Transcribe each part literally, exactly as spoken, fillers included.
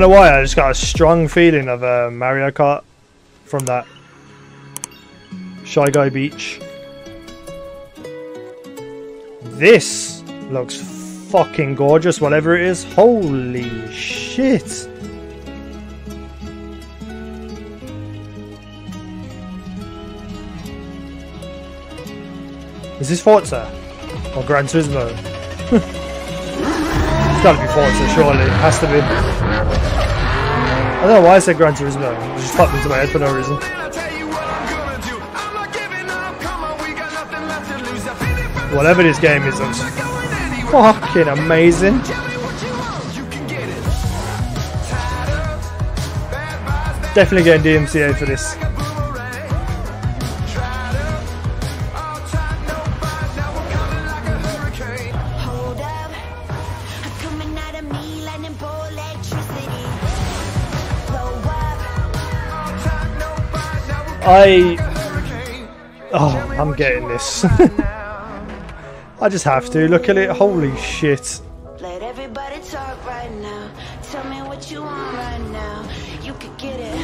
don't know why, I just got a strong feeling of uh, Mario Kart from that Shy Guy Beach. This looks fucking gorgeous, whatever it is. Holy shit. Is this Forza? Or Gran Turismo? It's gotta be Forza, surely. It has to be. I don't know why I said Gran Turismo. It just popped into my head for no reason. Whatever this game is, looks fucking amazing. Definitely getting D M C A for this. I... Oh, I'm getting this. I just have to. Look at it. Holy shit. Let everybody talk right now. Tell me what you want right now. You could get it.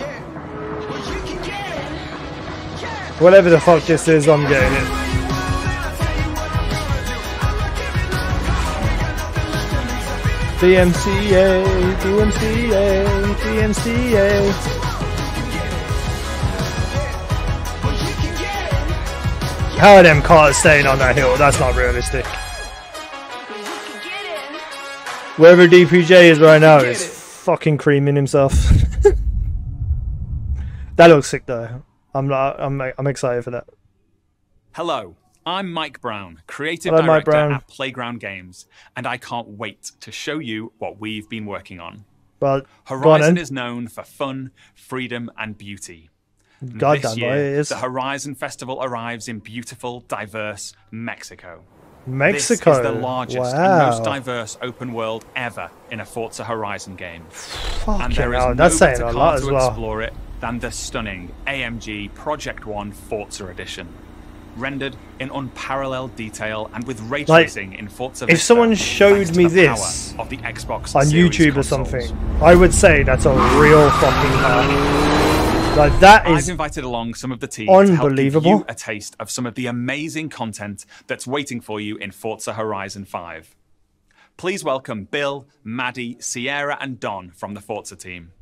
Yeah. Well, you can get it. Yeah. Whatever the fuck this is, I'm getting it. D M C A, D M C A, D M C A. How are them cars staying on that hill? That's not realistic. Wherever D P J is right now is fucking creaming himself. That looks sick though. I'm not, I'm I'm excited for that. Hello, I'm Mike Brown, creative Hello, director Brown. at Playground Games, and I can't wait to show you what we've been working on. Well, Horizon on is known for fun, freedom, and beauty. God this damn year, it is. The Horizon Festival arrives in beautiful, diverse Mexico. Mexico? This is the largest wow. and most diverse open world ever in a Forza Horizon game. Fucking and there is no that's saying a lot as to well. explore it than the stunning A M G Project One Forza Edition, rendered in unparalleled detail and with ray tracing like, in Forza. If Vista, someone showed me this of the Xbox on YouTube consoles. or something, I would say that's a real fucking power. Like that is I've invited along some of the team to help give you a taste of some of the amazing content that's waiting for you in Forza Horizon five. Please welcome Bill, Maddie, Sierra, and Don from the Forza team.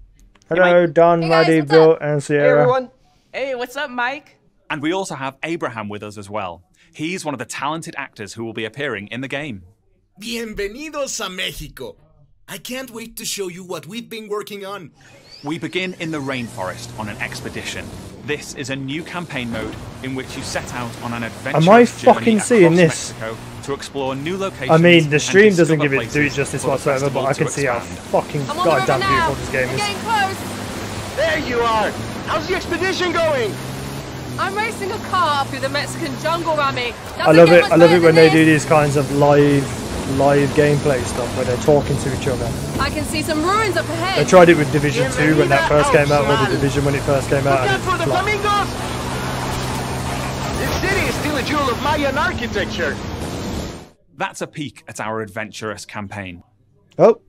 Hello, Don, hey Maddie, guys, Bill, up? and Sierra. Hey, everyone. Hey, what's up, Mike? And we also have Abraham with us as well. He's one of the talented actors who will be appearing in the game. Bienvenidos a Mexico. I can't wait to show you what we've been working on. We begin in the rainforest on an expedition. This is a new campaign mode in which you set out on an adventure Am I fucking seeing this? Mexico to explore new locations. I mean, the stream doesn't give it do justice whatsoever, but I can see how fucking goddamn beautiful this game is. Getting close. There you are. How's the expedition going? I'm racing a car through the Mexican jungle, Rami. Doesn't I love it. I love it when this. they do these kinds of live. live gameplay stuff where they're talking to each other. I can see some ruins up ahead. They tried it with Division two when that first came out, or the Division when it first came out. Look out for the flamingos! This city is still a jewel of Mayan architecture. That's a peek at our adventurous campaign. Oh.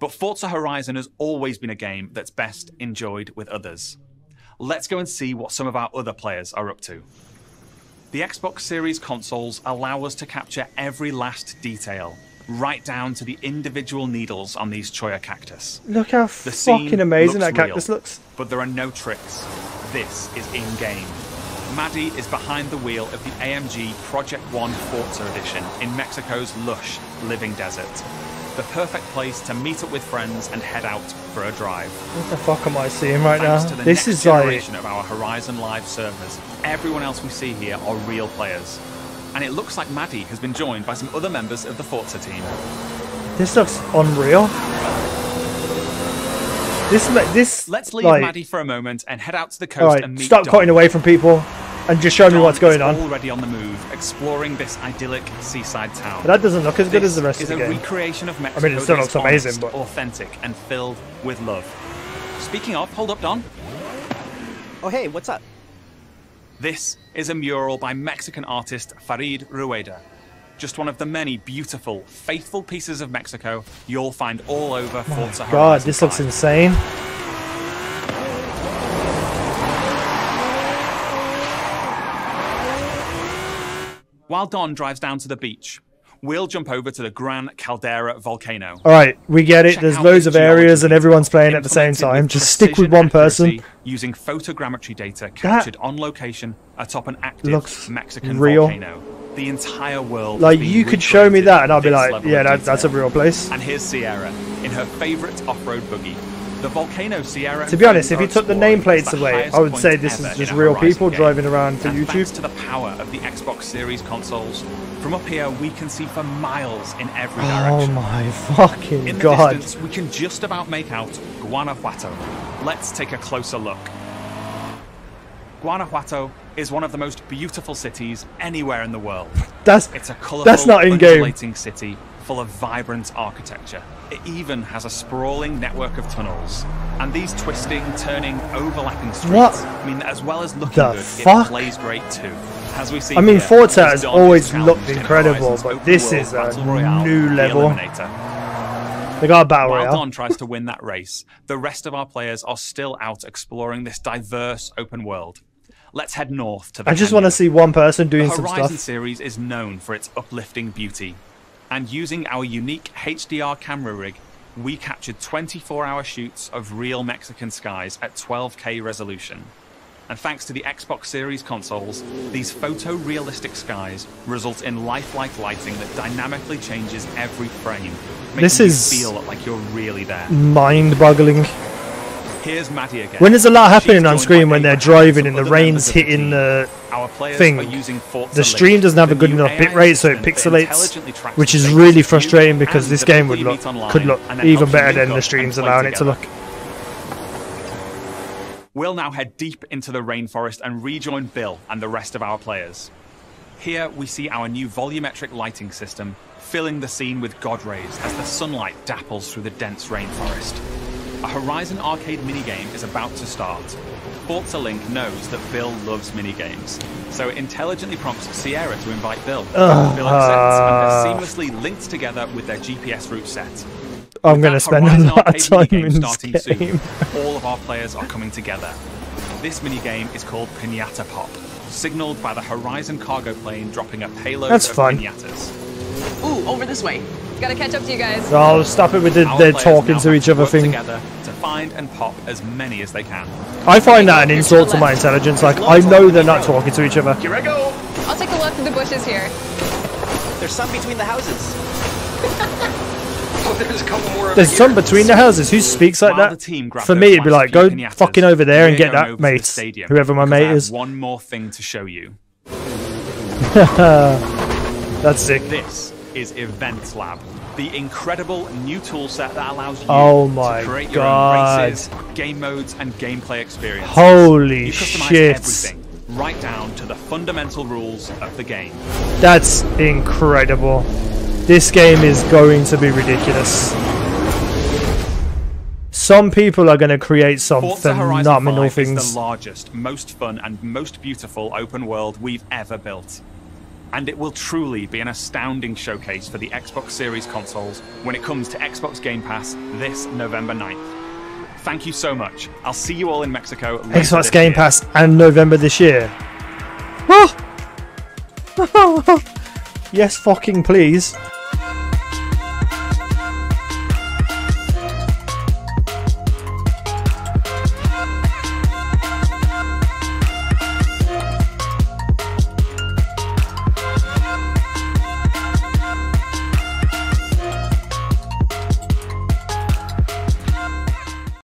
But Forza Horizon has always been a game that's best enjoyed with others. Let's go and see what some of our other players are up to. The Xbox Series consoles allow us to capture every last detail, right down to the individual needles on these choya cactus. Look how fucking amazing that cactus looks. But there are no tricks. This is in-game. Maddie is behind the wheel of the A M G Project One Forza Edition in Mexico's lush living desert. The perfect place to meet up with friends and head out for a drive. What the fuck am I seeing right now? This is like... Thanks to the next generation of our Horizon Live servers, everyone else we see here are real players. And it looks like Maddie has been joined by some other members of the Forza team. This looks unreal. This, this, Let's leave like... Maddie for a moment and head out to the coast right, and meet Stop Don. cutting away from people. And just show me what's going on. Already on the move, exploring this idyllic seaside town. But that doesn't look as good as the rest of the game. This is a recreation of Mexico. I mean, it still looks amazing, but authentic and filled with love. Speaking of, hold up, Don. Oh, hey, what's up? This is a mural by Mexican artist Farid Rueda. Just one of the many beautiful, faithful pieces of Mexico you'll find all over Forza Horizon five. God, this looks insane. While Don drives down to the beach, we'll jump over to the Grand Caldera volcano. All right, we get it. There's loads of areas and everyone's playing at the same time. Just stick with one person. Using photogrammetry data captured on location atop an active Mexican volcano. The entire world. Like, you could show me that and I'll be like, yeah, that, that's a real place. And here's Sierra in her favorite off-road buggy. The volcano Sierra. To be honest, if you took the nameplates away, I would say this is just real people driving around for YouTube. Thanks to the power of the Xbox Series consoles, from up here we can see for miles in every direction. Oh my fucking god! In the distance, we can just about make out Guanajuato. Let's take a closer look. Guanajuato is one of the most beautiful cities anywhere in the world. That's it's a colorful, that's not in game. Undulating city full of vibrant architecture. It even has a sprawling network of tunnels, and these twisting, turning, overlapping streets what? mean that as well as looking the good, fuck? it plays great too. As we see, I mean, Forza has always looked incredible, but this is a new level. They got a battle royale. While Don tries to win that race, the rest of our players are still out exploring this diverse open world. Let's head north to the I just want to see one person doing some stuff. The Horizon series is known for its uplifting beauty, and using our unique H D R camera rig, we captured twenty-four hour shoots of real Mexican skies at twelve K resolution. And thanks to the Xbox Series consoles, these photorealistic skies result in lifelike lighting that dynamically changes every frame, making this is you feel like you're really there. Mind-boggling. Here's Maddie again. When is a lot happening on screen when they're driving and the rain's hitting the thing? The stream doesn't have a good enough bitrate, so it pixelates, which is really frustrating because this game would look could look even better than the stream's allowing it to look. We'll now head deep into the rainforest and rejoin Bill and the rest of our players. Here we see our new volumetric lighting system filling the scene with god rays as the sunlight dapples through the dense rainforest. A Horizon arcade minigame is about to start. Forza Link knows that Bill loves minigames, so it intelligently prompts Sierra to invite Bill. Ugh, Bill accepts, and they're seamlessly linked together with their G P S route set. I'm going to spend a lot of time in this game. Soon, all of our players are coming together. This minigame is called Piñata Pop, signalled by the Horizon cargo plane dropping a payload That's of fun. piñatas. Ooh, over this way. Gotta catch up to you guys. Oh, stop it with the they're talking to each other thing. To find and pop as many as they can. I find that an insult to my intelligence. Like, I know they're not talking to each other. Here I go. I'll take a look through the bushes here. There's some between the houses. oh, there's a couple more. There's some between the houses. Who speaks like that? For me, it'd be like, go fucking over there and get that mate. Whoever my mate is. One more thing to show you. That's sick. This is Event Lab, the incredible new tool set that allows you oh my to create your God. own races, game modes, and gameplay experiences. Holy you customize shit. Everything, right down to the fundamental rules of the game. That's incredible. This game is going to be ridiculous. Some people are going to create some phenomenal things. Forza Horizon five is the largest, most fun, and most beautiful open world we've ever built. And it will truly be an astounding showcase for the Xbox Series consoles when it comes to Xbox Game Pass this November ninth. Thank you so much. I'll see you all in Mexico. Xbox Game Pass and November this year. Oh! Yes, fucking please.